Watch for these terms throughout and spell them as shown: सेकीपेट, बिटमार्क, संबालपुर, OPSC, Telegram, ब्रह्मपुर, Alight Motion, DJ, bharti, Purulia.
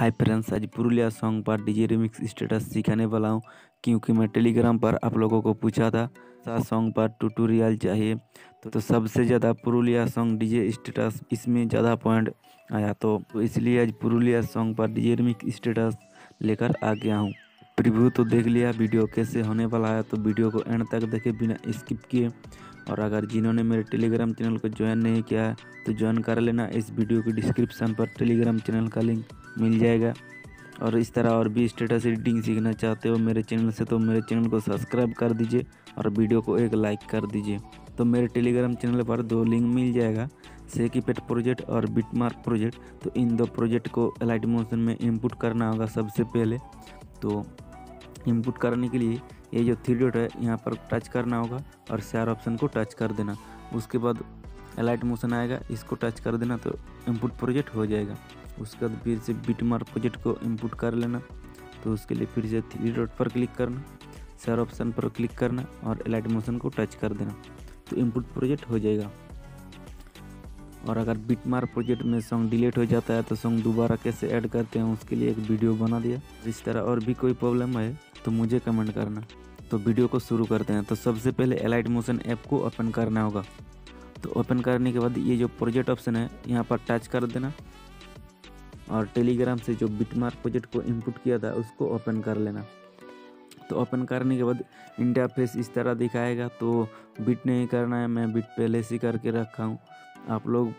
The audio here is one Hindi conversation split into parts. हाय फ्रेंड्स, आज पुरुलिया सॉन्ग पर डीजे रिमिक्स स्टेटस सिखाने वाला हूँ, क्योंकि मैं टेलीग्राम पर आप लोगों को पूछा था सॉन्ग पर ट्यूटोरियल चाहिए। तो सबसे ज़्यादा पुरुलिया सॉन्ग डीजे स्टेटस इसमें ज़्यादा पॉइंट आया, तो इसलिए आज पुरुलिया सॉन्ग पर डीजे रिमिक्स स्टेटस लेकर आ गया हूँ। प्रीव्यू तो देख लिया, वीडियो कैसे होने वाला है तो वीडियो को एंड तक देखें बिना स्किप किए। और अगर जिन्होंने मेरे टेलीग्राम चैनल को ज्वाइन नहीं किया है तो ज्वाइन कर लेना, इस वीडियो के डिस्क्रिप्शन पर टेलीग्राम चैनल का लिंक मिल जाएगा। और इस तरह और भी स्टेटस एडिटिंग सीखना चाहते हो मेरे चैनल से तो मेरे चैनल को सब्सक्राइब कर दीजिए और वीडियो को एक लाइक कर दीजिए। तो मेरे टेलीग्राम चैनल पर दो लिंक मिल जाएगा, सेकीपेट प्रोजेक्ट और बिटमार्क प्रोजेक्ट। तो इन दो प्रोजेक्ट को एलाइट मोशन में इनपुट करना होगा सबसे पहले। तो इनपुट करने के लिए ये जो थ्री डॉट है यहाँ पर टच करना होगा और शेयर ऑप्शन को टच कर देना। उसके बाद एलाइट मोशन आएगा, इसको टच कर देना तो इनपुट प्रोजेक्ट हो जाएगा। उसके बाद फिर से बिटमार्क प्रोजेक्ट को इनपुट कर लेना, तो उसके लिए फिर से थ्री डॉट पर क्लिक करना, शेयर ऑप्शन पर क्लिक करना और एलाइट मोशन को टच कर देना तो इनपुट प्रोजेक्ट हो जाएगा। और अगर बिटमार्क प्रोजेक्ट में सॉन्ग डिलीट हो जाता है तो सॉन्ग दोबारा कैसे ऐड करते हैं उसके लिए एक वीडियो बना दिया। इस तरह और भी कोई प्रॉब्लम है तो मुझे कमेंट करना। तो वीडियो को शुरू करते हैं। तो सबसे पहले एलाइट मोशन ऐप को ओपन करना होगा। तो ओपन करने के बाद ये जो प्रोजेक्ट ऑप्शन है यहाँ पर टच कर देना और टेलीग्राम से जो बिटमार्क प्रोजेक्ट को इनपुट किया था उसको ओपन कर लेना। तो ओपन करने के बाद इंटरफेस इस तरह दिखाएगा। तो बिट नहीं करना है, मैं बिट पहले से करके रखा हूँ, आप लोग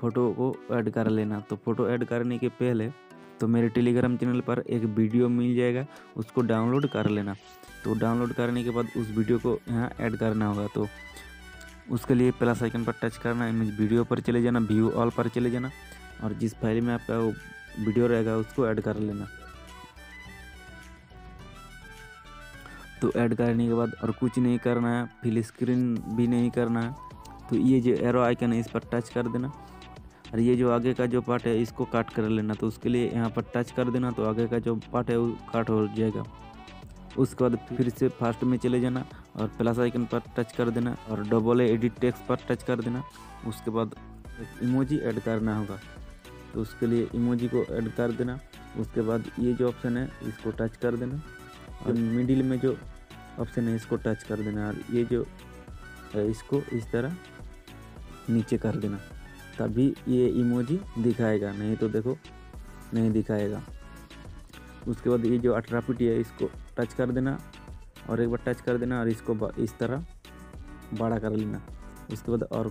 फ़ोटो को ऐड कर लेना। तो फ़ोटो ऐड करने के पहले तो मेरे टेलीग्राम चैनल पर एक वीडियो मिल जाएगा, उसको डाउनलोड कर लेना। तो डाउनलोड करने के बाद उस वीडियो को यहाँ ऐड करना होगा। तो उसके लिए प्लस आइकन पर टच करना, इमेज वीडियो पर चले जाना, व्यू ऑल पर चले जाना और जिस फाइल में आपका वो वीडियो रहेगा उसको ऐड कर लेना। तो ऐड करने के बाद और कुछ नहीं करना है, फिल स्क्रीन भी नहीं करना है। तो ये जो एरो आइकन है इस पर टच कर देना और ये जो आगे का जो पार्ट है इसको काट कर लेना। तो उसके लिए यहाँ पर टच कर देना तो आगे का जो पार्ट है वो काट हो जाएगा। उसके बाद फिर से फर्स्ट में चले जाना और प्लस आइकन पर टच कर देना और डबल एडिट टेक्स्ट पर टच कर देना। उसके बाद इमोजी ऐड करना होगा, तो उसके लिए इमोजी को ऐड कर देना। उसके बाद ये जो ऑप्शन है इसको टच कर देना और मिडिल में जो ऑप्शन है इसको टच कर देना और ये जो है इसको इस तरह नीचे कर देना, तभी ये इमोजी दिखाएगा, नहीं तो देखो नहीं दिखाएगा। उसके बाद ये जो 18 पिट है इसको टच कर देना और एक बार टच कर देना और इसको इस तरह बड़ा कर लेना। उसके बाद और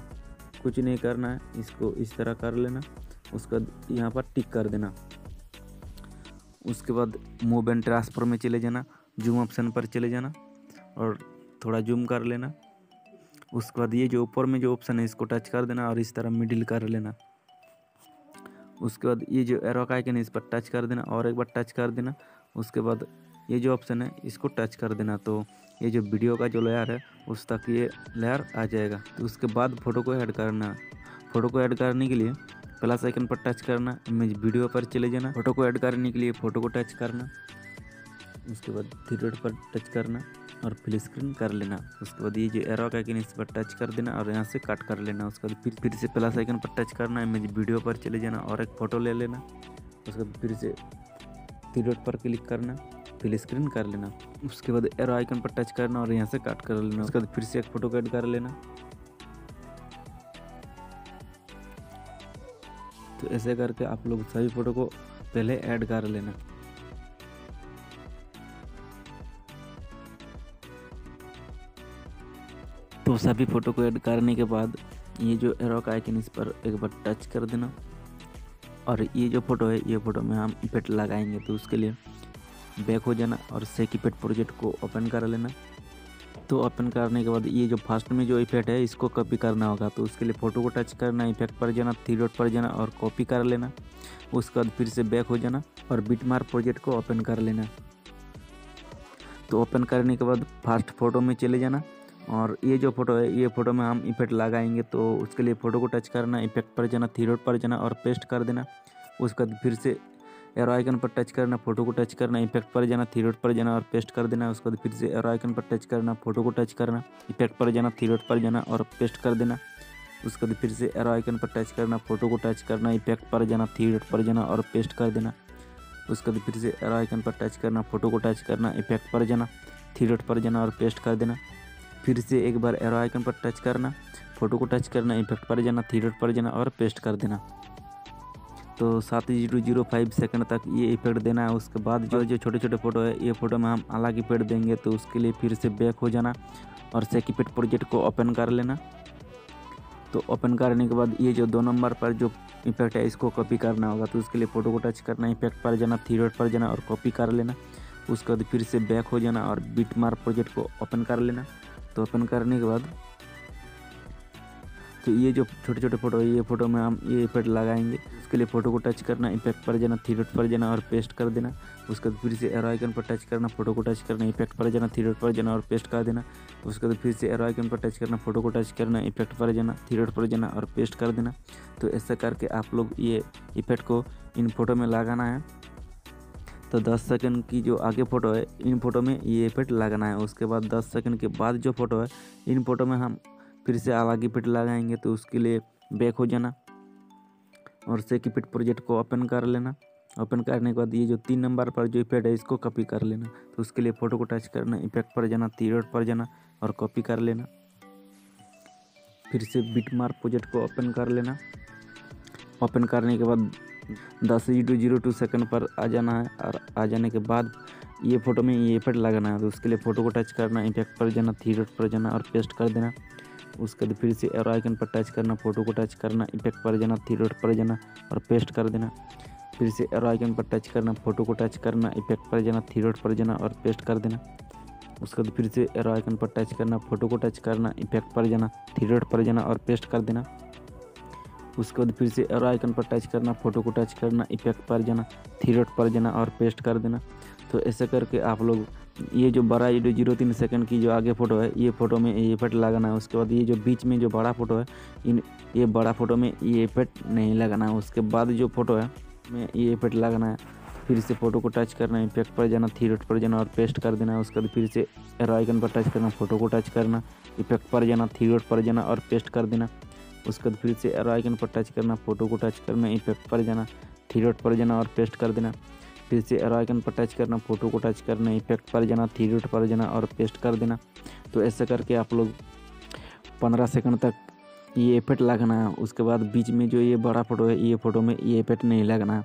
कुछ नहीं करना है, इसको इस तरह कर लेना। उसके बाद यहाँ पर टिक कर देना। उसके बाद मूव एंड ट्रांसफर में चले जाना, जूम ऑप्शन पर चले जाना और थोड़ा जूम कर लेना। उसके बाद ये जो ऊपर में जो ऑप्शन है इसको टच कर देना और इस तरह मिडिल कर लेना। उसके बाद ये जो एरो आइकन है इस पर टच कर देना और एक बार टच कर देना। उसके बाद ये जो ऑप्शन है इसको टच कर देना तो ये जो वीडियो का जो लेयर है उस तक ये लेयर आ जाएगा। तो उसके बाद फ़ोटो को ऐड करना। फ़ोटो को ऐड करने के लिए प्लस आइकन पर टच करना, इमेज वीडियो पर चले जाना, फ़ोटो को ऐड करने के लिए फ़ोटो को टच करना, उसके बाद थ्री डॉट पर टच करना और फिल स्क्रीन कर लेना। उसके बाद ये जो एरो का आइकन इस पर टच कर देना और यहाँ से कट कर लेना। उसके बाद फिर से प्लस आइकन पर टच करना, इमेज वीडियो पर चले जाना और एक फ़ोटो ले लेना। उसके बाद फिर से थ्री डॉट पर क्लिक करना, फिल स्क्रीन कर लेना। उसके बाद एरो आइकन पर टच करना और यहाँ से कट कर लेना। उसके बाद फिर से एक फ़ोटो ऐड कर लेना। तो ऐसे करके आप लोग सभी फ़ोटो को पहले ऐड कर लेना। तो सभी फ़ोटो को ऐड करने के बाद ये जो एरो का आइकन इस पर एक बार टच कर देना और ये जो फ़ोटो है ये फ़ोटो में हम इफेक्ट लगाएंगे। तो उसके लिए बैक हो जाना और सेकीपेट प्रोजेक्ट को ओपन कर लेना। तो ओपन करने के बाद ये जो फर्स्ट में जो इफेक्ट है इसको कॉपी करना होगा। तो उसके लिए फ़ोटो को टच करना, इफेक्ट पर जाना, थ्री डॉट पर जाना और कॉपी कर लेना। उसके बाद फिर से बैक हो जाना और बिटमार्क प्रोजेक्ट को ओपन कर लेना। तो ओपन करने के बाद फर्स्ट फ़ोटो में चले जाना और ये जो फ़ोटो है ये फ़ोटो में हम इफेक्ट लगाएंगे। तो उसके लिए फ़ोटो को टच करना, इफेक्ट पर जाना, थ्री डॉट पर जाना और पेस्ट कर देना। उसके बाद फिर से एरो आइकन पर टच करना, फ़ोटो को टच करना, इफेक्ट पर जाना, थ्री डॉट पर जाना और पेस्ट कर देना। उसके बाद फिर से एरो आइकन पर टच करना, फ़ोटो को टच करना, इफेक्ट पर जाना, थ्री डॉट पर जाना और पेस्ट कर देना। उसके बाद फिर से एरो आइकन पर टच करना, फ़ोटो को टच करना, इफेक्ट पर जाना, थ्री डॉट पर जाना और पेस्ट कर देना। उसके बाद फिर से एरो आइकन पर टच करना, फोटो को टच करना, इफेक्ट पर जाना, थ्री डॉट पर जाना और पेस्ट कर देना। फिर से एक बार एरो आइकन पर टच करना, फोटो को टच करना, इफेक्ट पर जाना, थ्री डॉट पर जाना और पेस्ट कर देना। तो 7.005 सेकंड तक ये इफेक्ट देना है। उसके बाद जो छोटे छोटे फोटो है, ये फोटो में हम अलग इफेक्ट देंगे, तो उसके लिए फिर से बैक हो जाना और सेकिपेट प्रोजेक्ट को ओपन कर लेना। तो ओपन करने के बाद ये जो 2 नंबर पर जो इफेक्ट है इसको कॉपी करना होगा। तो उसके लिए फ़ोटो को टच करना, इफेक्ट पर जाना, थ्री डॉट पर जाना और कॉपी कर लेना। उसके बाद फिर से बैक हो जाना और बिटमार्क प्रोजेक्ट को ओपन कर लेना। तो ओपन करने के बाद तो ये जो छोटे छोटे फोटो है, ये फोटो में हम ये इफेक्ट लगाएंगे। उसके लिए फ़ोटो को टच करना, इफेक्ट पर जाना, थ्री डॉट पर जाना और पेस्ट कर देना। उसके बाद फिर से एरो आइकन पर टच करना, फोटो को टच करना, इफेक्ट पर जाना, थ्री डॉट पर जाना और पेस्ट कर देना। उसके बाद फिर से एरो आइकन पर टच करना, फोटो को टच करना, इफेक्ट पर जाना, थ्री डॉट पर जाना और पेस्ट कर देना। तो ऐसा करके आप लोग ये इफेक्ट को इन फोटो में लगाना है। तो 10 सेकंड की जो आगे फ़ोटो है, इन फोटो में ये इफेक्ट लगाना है। उसके बाद 10 सेकंड के बाद जो फोटो है, इन फोटो में हम फिर से अलग इफेक्ट लगाएंगे। तो उसके लिए बैक हो जाना और सेकिपेट प्रोजेक्ट को ओपन कर लेना। ओपन करने के बाद ये जो 3 नंबर पर जो इफेक्ट है इसको कॉपी कर लेना। तो उसके लिए फ़ोटो को टच करना, इफेक्ट पर जाना, थ्री डॉट पर जाना और कॉपी कर लेना। फिर से बिटमार्क प्रोजेक्ट को ओपन कर लेना। ओपन करने के बाद 10.002 सेकंड पर आ जाना है और आ जाने के बाद ये फ़ोटो में ये इफेक्ट लगाना है। तो उसके लिए फ़ोटो को टच करना, इफेक्ट पर जाना, थ्री डॉट पर जाना और पेस्ट कर देना। उसके बाद फिर से एरो आइकन पर टच करना, फोटो को टच करना, इफेक्ट पर जाना, थ्री डॉट पर जाना और पेस्ट कर देना। फिर से एरो आइकन पर टच करना, फोटो को टच करना, इफेक्ट पर जाना, थ्री डॉट पर जाना और पेस्ट कर देना। उसके बाद फिर से एरो आइकन पर टच करना, फोटो को टच करना, इफेक्ट पर जाना, थ्री डॉट पर जाना और पेस्ट कर देना। उसके बाद फिर से एरो आइकन पर टच करना, फोटो को टच करना, इफेक्ट पर जाना, थ्री डॉट पर जाना और पेस्ट कर देना। तो ऐसे करके आप लोग ये जो 12.003 सेकंड की जो आगे फ़ोटो है, ये फ़ोटो में ये इफेक्ट लगाना है। उसके बाद ये जो बीच में जो बड़ा फ़ोटो है, ये बड़ा फ़ोटो में ये इफेक्ट नहीं लगाना है। उसके बाद जो फ़ोटो है में ये इफेक्ट लगाना है। फिर से फ़ोटो को टच करना, इफेक्ट पर जाना, थ्री डॉट पर जाना और पेस्ट कर देना। उसके बाद फिर से एरो आइकन पर टच करना, फ़ोटो को टच करना, इफेक्ट पर जाना, थ्री डॉट पर जाना और पेस्ट कर देना। उसके बाद फिर से एरो आइकन पर टच करना, फ़ोटो को टच करना, इफेक्ट पर जाना, थ्री डॉट पर जाना और पेस्ट कर देना। फिर से एरो आइकन पर टच करना, फोटो को टच करना, इफेक्ट पर जाना, थ्री डॉट पर जाना और पेस्ट कर देना। तो ऐसे करके आप लोग 15 सेकंड तक ये इफेक्ट लगाना है। उसके बाद बीच में जो ये बड़ा फ़ोटो है, ये फ़ोटो में ये इफेक्ट नहीं लगाना है।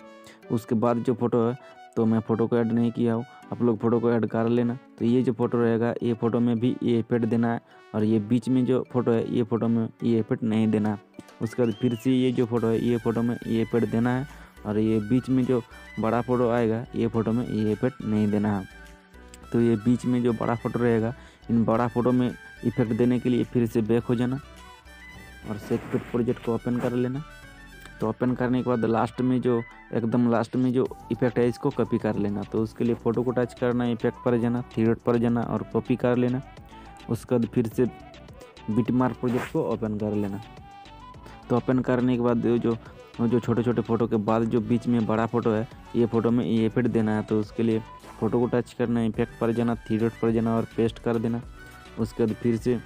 उसके बाद जो फ़ोटो है, तो मैं फ़ोटो को ऐड नहीं किया हूँ, आप लोग फ़ोटो को ऐड कर लेना। तो ये जो फ़ोटो रहेगा, ये फ़ोटो में भी ये इफेक्ट देना है और ये बीच में जो फ़ोटो है, ये फ़ोटो में ये इफेक्ट नहीं देना। उसके बाद फिर से ये जो फ़ोटो है, ये फ़ोटो में ये इफेक्ट देना है और ये बीच में जो बड़ा फ़ोटो आएगा, ये फ़ोटो में ये इफेक्ट नहीं देना है। तो ये बीच में जो बड़ा फ़ोटो रहेगा, इन बड़ा फ़ोटो में इफेक्ट देने के लिए फिर से बैक हो जाना और सेकिपेट प्रोजेक्ट को ओपन कर लेना। तो ओपन करने के बाद लास्ट में जो एकदम लास्ट में जो इफेक्ट है इसको कॉपी कर लेना। तो उसके लिए फ़ोटो को टच करना, इफेक्ट पर जाना, थ्री डॉट पर जाना और कॉपी कर लेना। उसके बाद फिर से बिटमार्क प्रोजेक्ट को ओपन कर लेना। तो ओपन करने के बाद जो छोटे छोटे फ़ोटो के बाद जो बीच में बड़ा फ़ोटो है, ये फ़ोटो में ये इफेक्ट देना है। तो उसके लिए फ़ोटो को टच करना, इफेक्ट पर जाना, थ्री डॉट पर जाना और पेस्ट कर देना। उसके बाद फिर से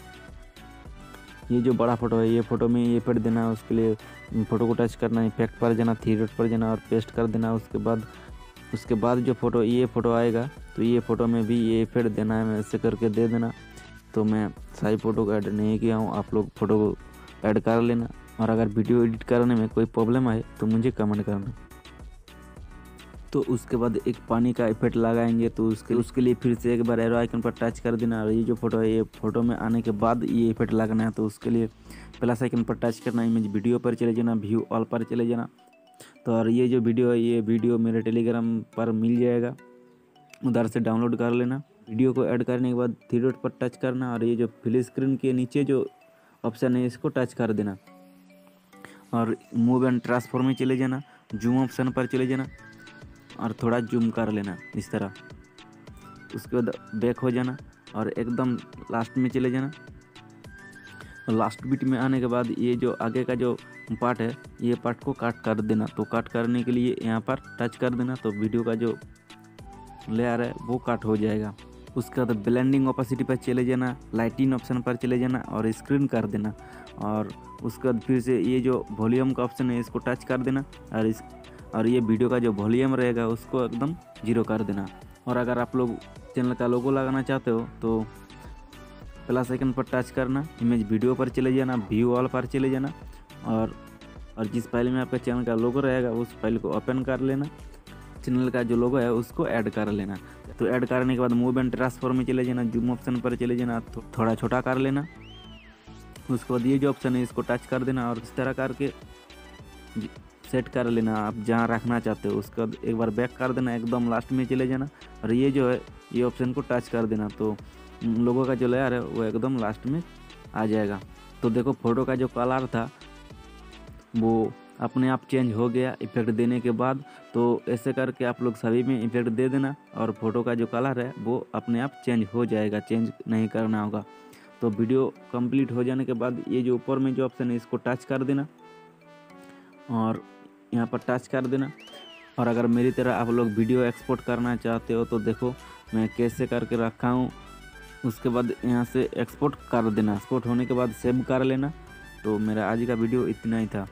ये जो बड़ा फ़ोटो है, ये फ़ोटो में ये इफेक्ट देना है। उसके लिए फ़ोटो को टच करना, इफेक्ट पर जाना, थ्री डॉट पर जाना और पेस्ट कर देना। उसके बाद जो फ़ोटो ये फ़ोटो आएगा, तो ये फ़ोटो में भी ये इफेक्ट देना है। मैं ऐसे करके दे देना। तो मैं सारी फ़ोटो को ऐड नहीं किया हूँ, आप लोग फ़ोटो को ऐड कर लेना। और अगर वीडियो एडिट करने में कोई प्रॉब्लम आए तो मुझे कमेंट करना। तो उसके बाद एक पानी का इफेक्ट लगाएंगे। तो उसके लिए फिर से एक बार एरो आइकन पर टच कर देना और ये जो फ़ोटो है, ये फ़ोटो में आने के बाद ये इफेक्ट लगाना है। तो उसके लिए प्लस आइकन पर टच करना, इमेज वीडियो पर चले जाना, व्यू ऑल पर चले जाना। तो और ये जो वीडियो है, ये वीडियो मेरे टेलीग्राम पर मिल जाएगा, उधर से डाउनलोड कर लेना। वीडियो को ऐड करने के बाद थ्री डॉट पर टच करना और ये जो फुल स्क्रीन के नीचे जो ऑप्शन है इसको टच कर देना और मूव एंड ट्रांसफॉर्म में चले जाना, जूम ऑप्शन पर चले जाना और थोड़ा जूम कर लेना इस तरह। उसके बाद बैक हो जाना और एकदम लास्ट में चले जाना। लास्ट बीट में आने के बाद ये जो आगे का जो पार्ट है, ये पार्ट को काट कर देना। तो काट करने के लिए यहाँ पर टच कर देना, तो वीडियो का जो लेयर है वो काट हो जाएगा। उसके बाद ब्लेंडिंग ऑपेसिटी पर चले जाना, लाइटिंग ऑप्शन पर चले जाना और स्क्रीन कर देना। और उसके बाद फिर से ये जो वॉल्यूम का ऑप्शन है इसको टच कर देना और ये वीडियो का जो वॉल्यूम रहेगा उसको एकदम जीरो कर देना। और अगर आप लोग चैनल का लोगो लगाना चाहते हो तो प्लस आइकन पर टच करना, इमेज वीडियो पर चले जाना, व्यू ऑल पर चले जाना और जिस फाइल में आपका चैनल का लोगो रहेगा उस फाइल को ओपन कर लेना, चैनल का जो लोगो है उसको ऐड कर लेना। तो ऐड करने के बाद मूव एंड ट्रांसफॉर्म में चले जाना, जूम ऑप्शन पर चले जाना, तो थोड़ा छोटा कर लेना। उसके बाद ये जो ऑप्शन है इसको टच कर देना और इस तरह करके सेट कर लेना आप जहाँ रखना चाहते हो। उसके बाद एक बार बैक कर देना, एकदम लास्ट में चले जाना और ये जो है ये ऑप्शन को टच कर देना तो लोगों का जो लेयर है वो एकदम लास्ट में आ जाएगा। तो देखो फोटो का जो कलर था वो अपने आप चेंज हो गया इफेक्ट देने के बाद। तो ऐसे करके आप लोग सभी में इफेक्ट दे देना और फोटो का जो कलर है वो अपने आप चेंज हो जाएगा, चेंज नहीं करना होगा। तो वीडियो कंप्लीट हो जाने के बाद ये जो ऊपर में जो ऑप्शन है इसको टच कर देना और यहाँ पर टच कर देना। और अगर मेरी तरह आप लोग वीडियो एक्सपोर्ट करना चाहते हो तो देखो मैं कैसे करके रखा हूँ। उसके बाद यहाँ से एक्सपोर्ट कर देना, एक्सपोर्ट होने के बाद सेव कर लेना। तो मेरा आज का वीडियो इतना ही था।